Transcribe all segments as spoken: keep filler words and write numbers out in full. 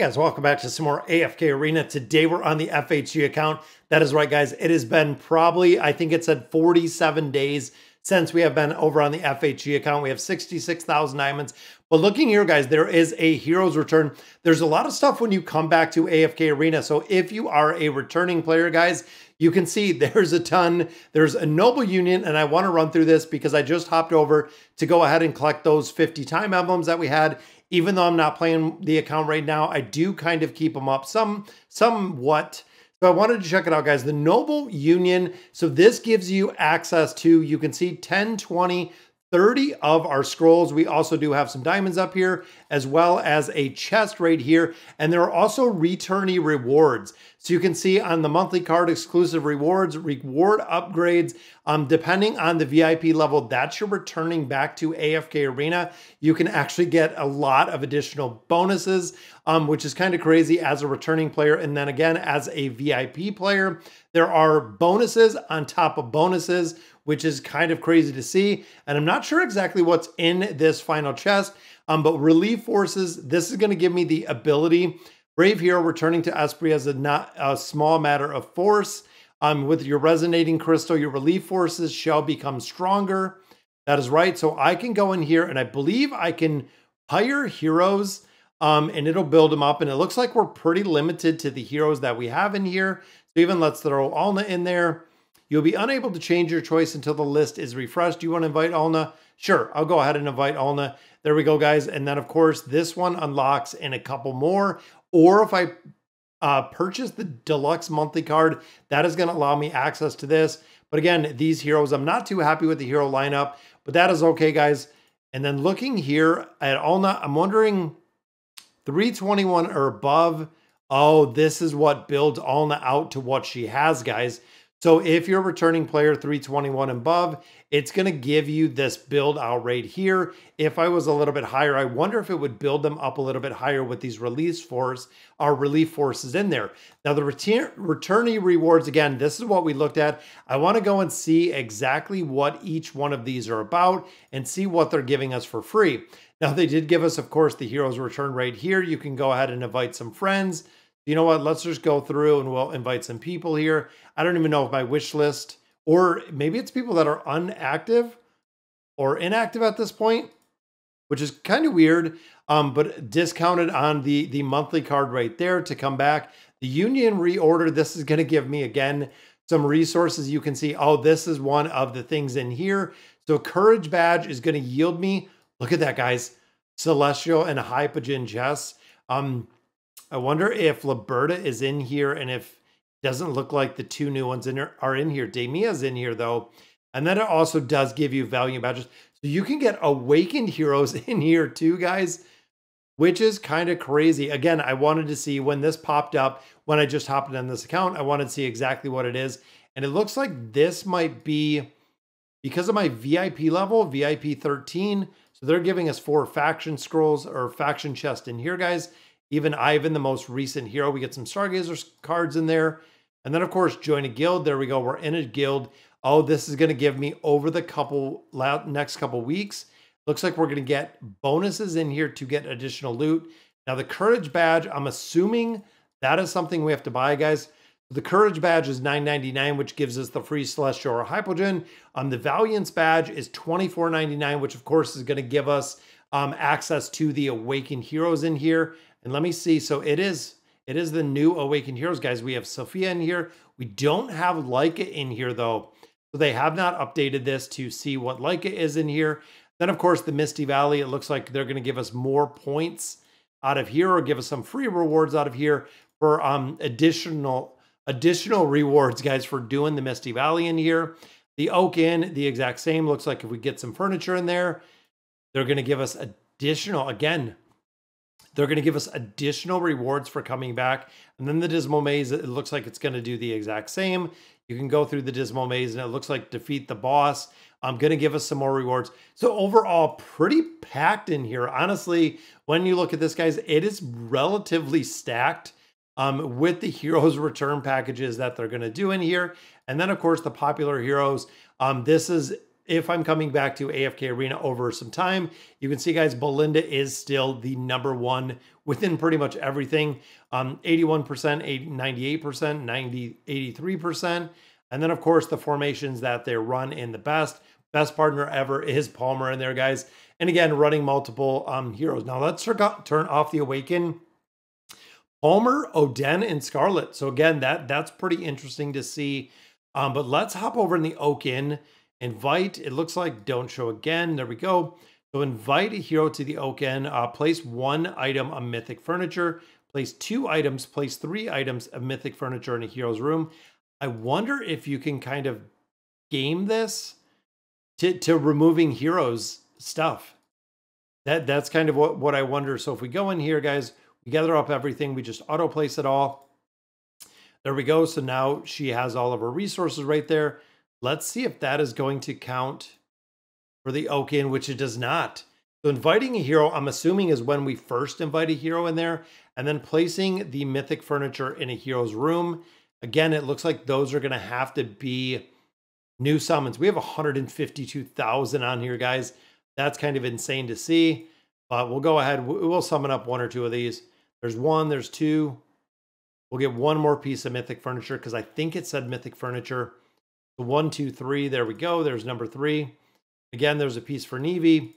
guys, welcome back to some more A F K Arena. Today we're on the F H G account. That is right, guys. It has been probably, I think it said forty-seven days since we have been over on the F H G account. We have sixty-six thousand diamonds. But looking here, guys, there is a hero's return. There's a lot of stuff when you come back to A F K Arena. So if you are a returning player, guys, you can see there's a ton. There's a Noble Union, and I want to run through this because I just hopped over to go ahead and collect those fifty time emblems that we had. Even though I'm not playing the account right now, I do kind of keep them up some, somewhat. So I wanted to check it out, guys. The Noble Union. So this gives you access to, you can see ten, twenty, thirty of our scrolls. We also do have some diamonds up here, as well as a chest right here. And there are also returnee rewards. So you can see on the monthly card, exclusive rewards, reward upgrades. Um, depending on the V I P level that you're returning back to A F K Arena, you can actually get a lot of additional bonuses, um, which is kind of crazy as a returning player. And then again, as a V I P player, there are bonuses on top of bonuses, which is kind of crazy to see. And I'm not sure exactly what's in this final chest, um, but Relief Forces, this is going to give me the ability. Brave Hero returning to Esprit as a, not, a small matter of force. Um, with your Resonating Crystal, your Relief Forces shall become stronger. That is right. So I can go in here and I believe I can hire heroes um, and it'll build them up. And it looks like we're pretty limited to the heroes that we have in here. So even let's throw Alna in there. You'll be unable to change your choice until the list is refreshed. Do you want to invite Alna? Sure, I'll go ahead and invite Alna. There we go, guys. And then, of course, this one unlocks in a couple more. Or if I uh, purchase the deluxe monthly card, that is going to allow me access to this. But again, these heroes, I'm not too happy with the hero lineup, but that is okay, guys. And then looking here at Alna, I'm wondering three twenty-one or above. Oh, this is what builds Alna out to what she has, guys. So if you're a returning player three twenty-one and above, it's going to give you this build out right here. If I was a little bit higher, I wonder if it would build them up a little bit higher with these release force, our relief forces in there. Now the return, returnee rewards, again, this is what we looked at. I want to go and see exactly what each one of these are about and see what they're giving us for free. Now they did give us, of course, the heroes return right here. You can go ahead and invite some friends. You know what? Let's just go through and we'll invite some people here. I don't even know if my wish list, or maybe it's people that are unactive or inactive at this point, which is kind of weird, um, but discounted on the, the monthly card right there to come back. The Union reorder, this is going to give me, again, some resources. You can see, oh, this is one of the things in here. So Courage Badge is going to yield me, look at that, guys, Celestial and Hypogen Chess. Um, I wonder if Liberta is in here and if it doesn't look like the two new ones in here are in here. Damia's in here though. And then it also does give you value badges. So you can get awakened heroes in here too, guys, which is kind of crazy. Again, I wanted to see when this popped up, when I just hopped on this account, I wanted to see exactly what it is. And it looks like this might be because of my V I P level, V I P thirteen. So they're giving us four faction scrolls or faction chest in here, guys. Even Ivan, the most recent hero, we get some Stargazer cards in there. And then, of course, join a guild. There we go. We're in a guild. Oh, this is going to give me over the couple next couple weeks. Looks like we're going to get bonuses in here to get additional loot. Now, the Courage Badge, I'm assuming that is something we have to buy, guys. The Courage Badge is nine ninety-nine, which gives us the free Celestial or Hypogen. Um, the Valiance Badge is twenty-four ninety-nine, which, of course, is going to give us um, access to the Awakened Heroes in here. And let me see. So it is it is the new Awakened Heroes, guys. We have Sophia in here. We don't have Laika in here, though. So they have not updated this to see what Laika is in here. Then, of course, the Misty Valley. It looks like they're going to give us more points out of here or give us some free rewards out of here for um, additional, additional rewards, guys, for doing the Misty Valley in here. The Oak Inn, the exact same. Looks like if we get some furniture in there, they're going to give us additional, again, they're going to give us additional rewards for coming back. And then the Dismal Maze, it looks like it's going to do the exact same. You can go through the Dismal Maze and it looks like defeat the boss. I'm going to give us some more rewards. So overall, pretty packed in here. Honestly, when you look at this, guys, it is relatively stacked um, with the Heroes Return packages that they're going to do in here. And then, of course, the popular heroes. Um, this is if I'm coming back to A F K Arena over some time. You can see, guys, Belinda is still the number one within pretty much everything. Um, eighty-one percent, ninety-eight percent, ninety, eighty-three percent. And then, of course, the formations that they run in the best. Best partner ever is Palmer in there, guys. And again, running multiple um, heroes. Now, let's turn off the Awaken. Palmer, Oden, and Scarlet. So again, that that's pretty interesting to see. Um, but let's hop over in the Oak Inn. Invite, it looks like don't show again. There we go. So invite a hero to the Oak Inn. Uh, place one item of mythic furniture. Place two items. Place three items of mythic furniture in a hero's room. I wonder if you can kind of game this to, to removing heroes stuff. That, that's kind of what, what I wonder. So if we go in here, guys, we gather up everything. We just auto place it all. There we go. So now she has all of her resources right there. Let's see if that is going to count for the Oak Inn, which it does not. So inviting a hero, I'm assuming, is when we first invite a hero in there, and then placing the mythic furniture in a hero's room. Again, it looks like those are going to have to be new summons. We have one hundred fifty-two thousand on here, guys. That's kind of insane to see, but we'll go ahead. We'll summon up one or two of these. There's one, there's two. We'll get one more piece of mythic furniture because I think it said mythic furniture. One, two, three. There we go. There's number three. Again, there's a piece for Nevi.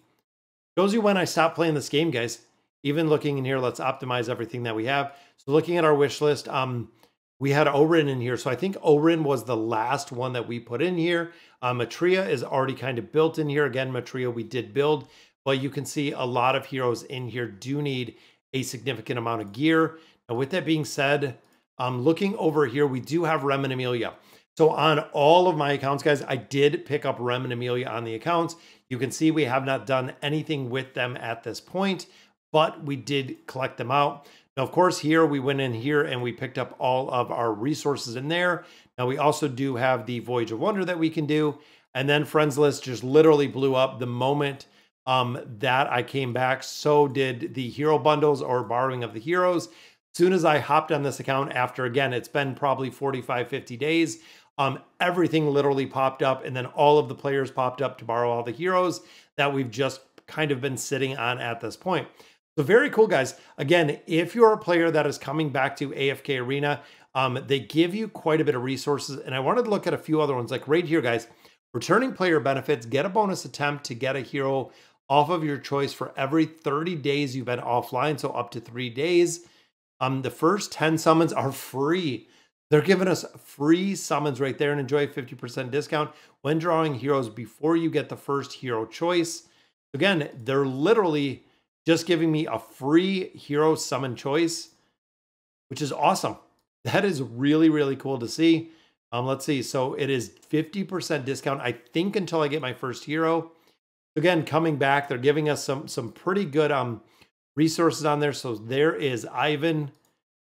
Shows you when I stopped playing this game, guys. Even looking in here, let's optimize everything that we have. So looking at our wish list, um, we had Orin in here. So I think Orin was the last one that we put in here. Uh, Matria is already kind of built in here. Again, Matria we did build, but you can see a lot of heroes in here do need a significant amount of gear. Now, with that being said, um, looking over here, we do have Rem and Amelia. So on all of my accounts, guys, I did pick up Rem and Amelia on the accounts. You can see we have not done anything with them at this point, but we did collect them out. Now, of course, here we went in here and we picked up all of our resources in there. Now, we also do have the Voyage of Wonder that we can do. And then Friends List just literally blew up the moment um, that I came back. So did the Hero Bundles or Borrowing of the Heroes. As soon as I hopped on this account after, again, it's been probably forty-five, fifty days, Um, everything literally popped up, and then all of the players popped up to borrow all the heroes that we've just kind of been sitting on at this point. So very cool, guys. Again, if you're a player that is coming back to A F K Arena, um, they give you quite a bit of resources. And I wanted to look at a few other ones, like right here, guys. Returning player benefits, get a bonus attempt to get a hero off of your choice for every thirty days you've been offline, so up to three days. Um, the first ten summons are free. They're giving us free summons right there, and enjoy a fifty percent discount when drawing heroes before you get the first hero choice. Again, they're literally just giving me a free hero summon choice, which is awesome. That is really, really cool to see. Um, let's see. So it is fifty percent discount, I think, until I get my first hero. Again, coming back, they're giving us some, some pretty good um, resources on there. So there is Ivan.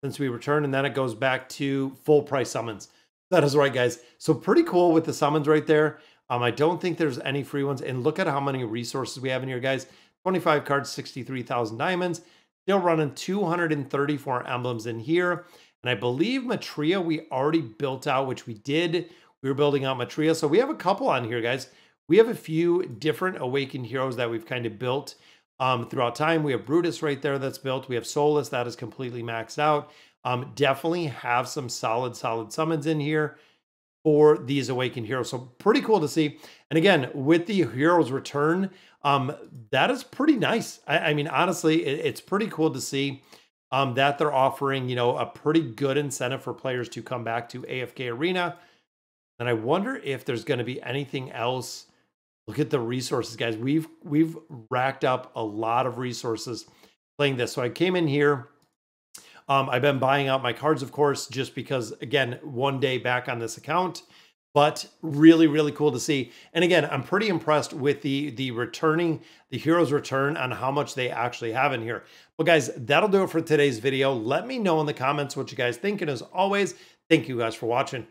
Since we return, and then it goes back to full price summons. That is right, guys. So pretty cool with the summons right there. Um, I don't think there's any free ones. And look at how many resources we have in here, guys. twenty-five cards, sixty-three thousand diamonds. Still running two hundred thirty-four emblems in here. And I believe Matria we already built out, which we did. We were building out Matria. So we have a couple on here, guys. We have a few different Awakened heroes that we've kind of built Um, throughout time. We have Brutus right there that's built. We have Solus that is completely maxed out. Um, definitely have some solid, solid summons in here for these Awakened heroes. So pretty cool to see. And again, with the heroes return, um, that is pretty nice. I, I mean, honestly, it, it's pretty cool to see um, that they're offering, you know, a pretty good incentive for players to come back to A F K Arena. And I wonder if there's going to be anything else. Look at the resources, guys. We've we've racked up a lot of resources playing this. So I came in here. Um, I've been buying out my cards, of course, just because, again, one day back on this account. But really, really cool to see. And again, I'm pretty impressed with the, the returning, the heroes return on how much they actually have in here. Well, guys, that'll do it for today's video. Let me know in the comments what you guys think. And as always, thank you guys for watching.